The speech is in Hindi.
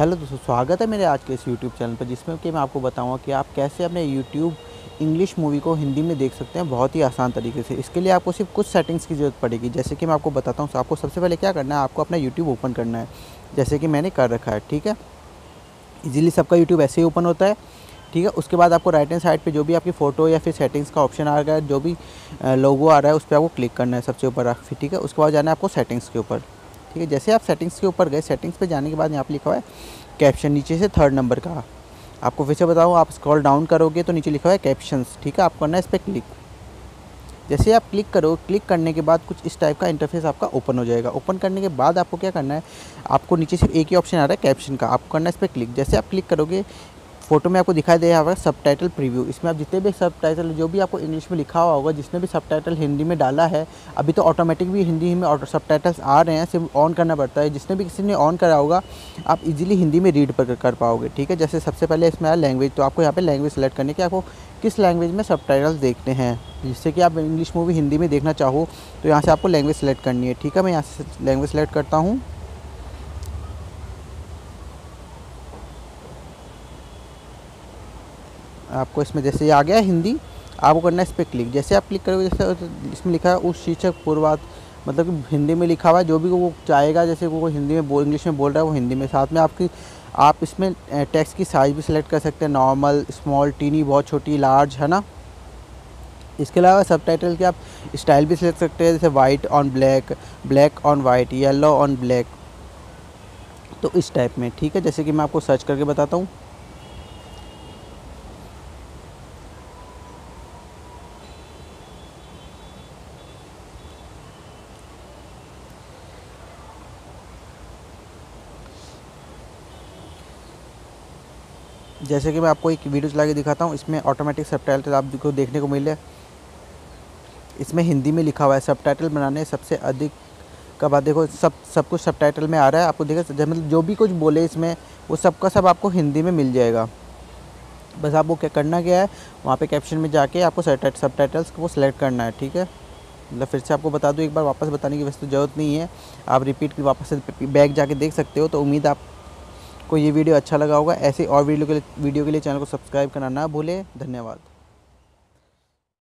हेलो दोस्तों, स्वागत है मेरे आज के इस YouTube चैनल पर, जिसमें कि मैं आपको बताऊंगा कि आप कैसे अपने YouTube इंग्लिश मूवी को हिंदी में देख सकते हैं बहुत ही आसान तरीके से। इसके लिए आपको सिर्फ कुछ सेटिंग्स की ज़रूरत पड़ेगी। जैसे कि मैं आपको बताता हूं, आपको सबसे पहले क्या करना है, आपको अपना YouTube ओपन करना है, जैसे कि मैंने कर रखा है। ठीक है, ईजिली सबका यूट्यूब ऐसे ही ओपन होता है। ठीक है, उसके बाद आपको राइट हैंड साइड पे जो भी आपकी फ़ोटो या फिर सेटिंग्स का ऑप्शन आ रहा है, जो भी लोगो आ रहा है, उस पर आपको क्लिक करना है सबसे ऊपर। ठीक है, उसके बाद जाना है आपको सेटिंग्स के ऊपर। ठीक है, जैसे आप सेटिंग्स के ऊपर गए, सेटिंग्स पे जाने के बाद यहाँ पे लिखा हुआ है कैप्शन, नीचे से थर्ड नंबर का। आपको फिर से बताऊँ, आप स्क्रॉल डाउन करोगे तो नीचे लिखा हुआ है कैप्शंस। ठीक है, आप करना है इस पर क्लिक। जैसे आप क्लिक करो, क्लिक करने के बाद कुछ इस टाइप का इंटरफेस आपका ओपन हो जाएगा। ओपन करने के बाद आपको क्या करना है, आपको नीचे सिर्फ एक ही ऑप्शन आ रहा है कैप्शन का, आपको करना है इस पर क्लिक। जैसे आप क्लिक करोगे, फोटो में आपको दिखाई दे रहा है सबटाइटल प्रीव्यू। इसमें आप जितने भी सबटाइटल, जो भी आपको इंग्लिश में लिखा हुआ होगा, जिसने भी सबटाइटल हिंदी में डाला है, अभी तो ऑटोमेटिक भी हिंदी में सबटाइटल्स आ रहे हैं, सिर्फ ऑन करना पड़ता है। जिसने भी किसी ने ऑन करा होगा, आप इजीली हिंदी में रीड कर पाओगे। ठीक है, जैसे सबसे पहले इसमें आया लैंग्वेज, तो आपको यहाँ पर लैंग्वेज सेलेक्ट करने की, आपको किस लैंग्वेज में सबटाइटल्स देखते हैं। जिससे कि आप इंग्लिश मूवी हिंदी में देखना चाहो तो यहाँ से आपको लैंग्वेज सेलेक्ट करनी है। ठीक है, मैं यहाँ से लैंग्वेज सेलेक्ट करता हूँ। आपको इसमें जैसे आ गया हिंदी, आपको करना है इस पर क्लिक। जैसे आप क्लिक करोगे, जैसे इसमें लिखा है उस शीर्षक पूर्वाध, मतलब कि हिंदी में लिखा हुआ है, जो भी वो चाहेगा, जैसे वो हिंदी में इंग्लिश में बोल रहा है, वो हिंदी में। साथ में आपकी आप इसमें टेक्स्ट की साइज़ भी सिलेक्ट कर सकते हैं, नॉर्मल, स्मॉल, टीनी, बहुत छोटी, लार्ज, है ना। इसके अलावा सबटाइटल के आप स्टाइल भी सिलेक्ट सकते हैं, जैसे white on black, black on white, yellow on black, तो इस टाइप में। ठीक है, जैसे कि मैं आपको सर्च करके बताता हूँ। जैसे कि मैं आपको एक वीडियो चला के दिखाता हूँ, इसमें ऑटोमेटिक सबटाइटल आपको देखने को मिले। इसमें हिंदी में लिखा हुआ है सबटाइटल बनाने सबसे अधिक का बात, देखो सब कुछ सबटाइटल में आ रहा है। आपको देखो, मतलब जो भी कुछ बोले इसमें, वो सबका सब आपको हिंदी में मिल जाएगा। बस आपको क्या करना क्या है, वहाँ पे कैप्शन में जाके आपको सबटाइटल्स को सेलेक्ट करना है। ठीक है, मतलब फिर से आपको बता दूँ, एक बार वापस बताने की वैसे तो ज़रूरत नहीं है, आप रिपीट वापस से बैक जाके देख सकते हो। तो उम्मीद आप को ये वीडियो अच्छा लगा होगा। ऐसे और वीडियो के लिए चैनल को सब्सक्राइब करना ना भूलें। धन्यवाद।